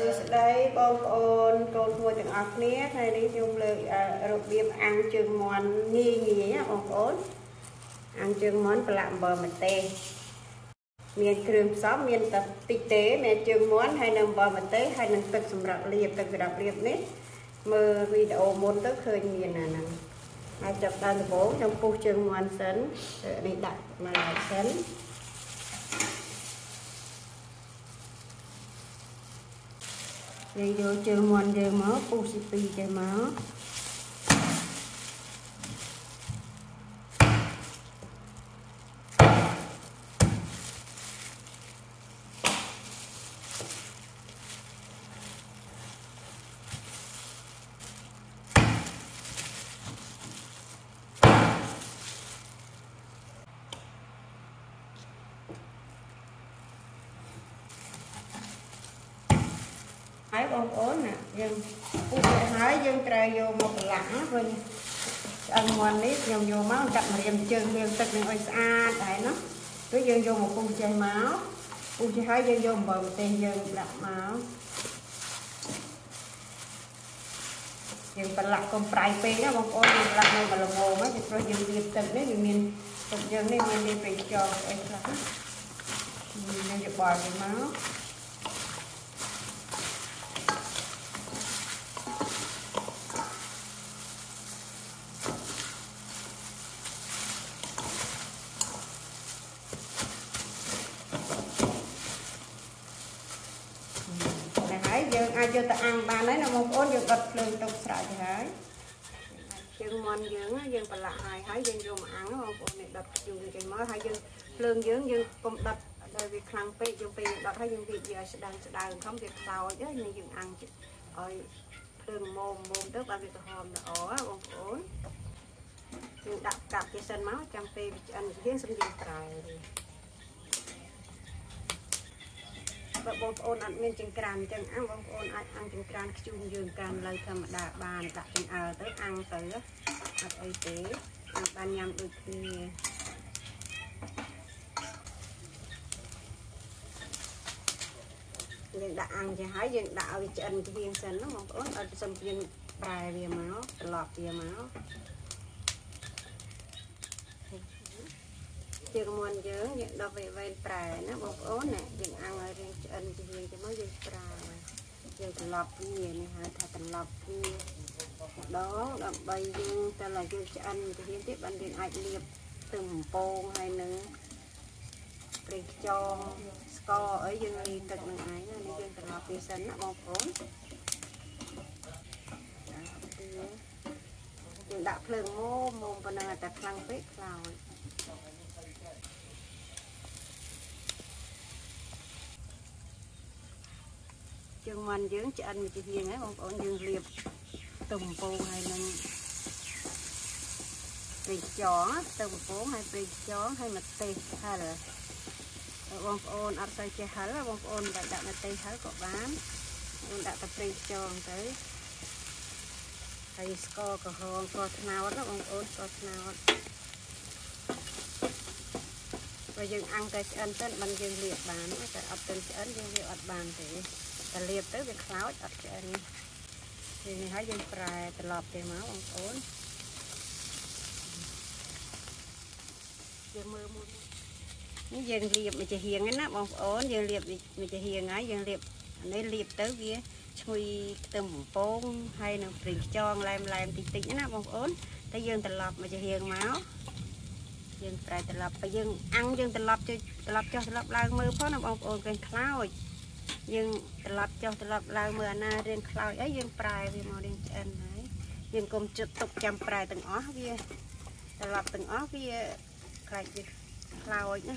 អឺស្ដីបងប្អូន để vô trường mòn đều máu, pusipi đều máu. Hãy subscribe cho kênh Ghiền Mì Gõ để không bỏ lỡ những cho ta ăn ba đấy là một ôn dương vật lương tục sải thì hái dương mòn dương dương còn lại hái hái dương dùng ăn một ôn này đặt dùng cái mới hái dương lương dương cùng đặt đời việc hàng pe dương pe đặt hái dương việc giờ sẽ đàn không việc tàu chứ này dương ăn rồi lương mồm tức là việc hòm là ổ một ôn dương đặt cặp cái sân máu trăm pe ăn riêng sân dương sải bọn ôn ăn miên chừng càn chừng ăn bọn ôn ăn chừng càn chung giường càn lời thầm đà bàn đặt chừng tới ăn tới đặt ấy thế ăn ban nhâm được thì giường đã ăn thì hái giường đạo thì chân cái viên sần nó bọn ôn ở sầm viên bài bìa máu lọt bìa máu chừng muôn chớ những đọc về về bài nó bột ố nè chừng ăn ở riêng chân riêng cho mới về bài chừng cần lọc cái gì này hả thà cần lọc đó đậm bay riêng ta là riêng chân thì liên tiếp ăn riêng ai liệp từng bông hay nữa riêng cho score ở riêng riêng từng đường ấy nó riêng cần lọc riêng sân nó bột ố chừng đạp lưng mô mồm và nâng ta khăn phết vào dương mòn dưỡng cho ăn một cái viên ấy ông ổn dương liệp tùng bù hay mình bì chó tùng bù hay bì chó hay mặt tê hay là ông ổn ăn say che hở ông ổn đặt đặt mặt tê hở cọ bán ông đặt tập bì chó tới hay score cọ hòn cọ nào đó ông ổn cọ nào và dương ăn cái ăn tên bằng dương liệp bán cái ập tên ăn dương liệp ập bàn thì ta liệp tới việc khóa chặt chân thì mình hãy dùng phải ta lọp cái máu bằng ổn những dân liệp mình chỉ hiền ấy nắp bằng ổn dân liệp mình chỉ hiền ấy dân liệp nên liệp tới kia chui tầm bông hay là rình tròn làm tịch tịch nắp bằng ổn ta dân ta lọp mình chỉ hiền máu dân phải ta lọp và dân ăn dân ta lọp lại mơ phó nắp bằng ổn cái khóa dương lọt cho lọt lao mưa na riêng khơi ấy riêng prai vì màu đen chân ấy riêng cùng chụp tục chăm prai từng ó kia lọt từng ó kia lại việc lao ấy nhá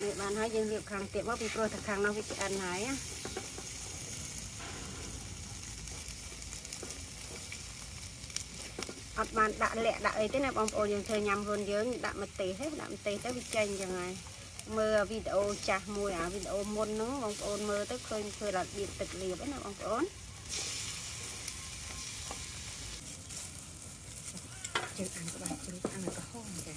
để bạn hãy riêng liệu khang tiệm bắp pro thật khang nó cái chân ấy á bạn đã lẹ đã ấy thế này bông ồn dường thời nhầm vườn dướng đã mật tì hết đã mật tì tới bị chênh giờ này mưa video chả mùi à video môn nó bằng ôn mưa tới khơi là điện tịch liệp ấy là bằng ôn chừng ăn các bạn chừng ăn là có hôm kìa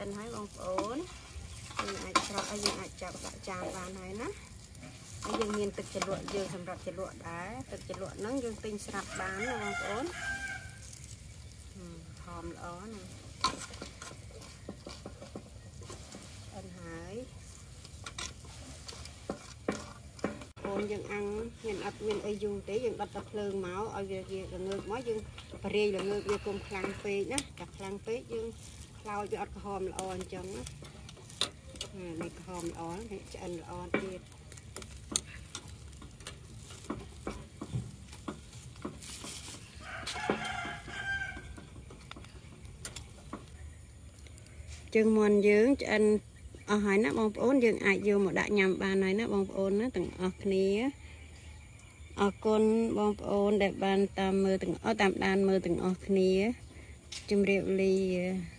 anh hãy bằng phốn anh hãy cho anh hãy chạm vào chạm vào này nè anh dùng nhìn thực chất luận dường sầm rạp chất luận đá thực chất luận nắng dùng tinh sạp bán này bằng phốn hòm đó nè anh hãy phốn dường ăn nhìn ấp nhìn ai dùng tế dường đặt tập lương máu ở việc gì là ngược máu dường và đây là ngược việc cùng khăn phê nhá đặt khăn phê dường lau cho hòm là on chấm á đặt hòm là on thì chân là on tiệt chừng mòn dướng chân ở hỏi nó bông ôn dường ai vô một đại nhầm bàn này nó bông ôn nó từng ở kia ở con bông ôn để bàn tạm mơ từng ở tạm đàn mơ từng ở kia chừng rượu ly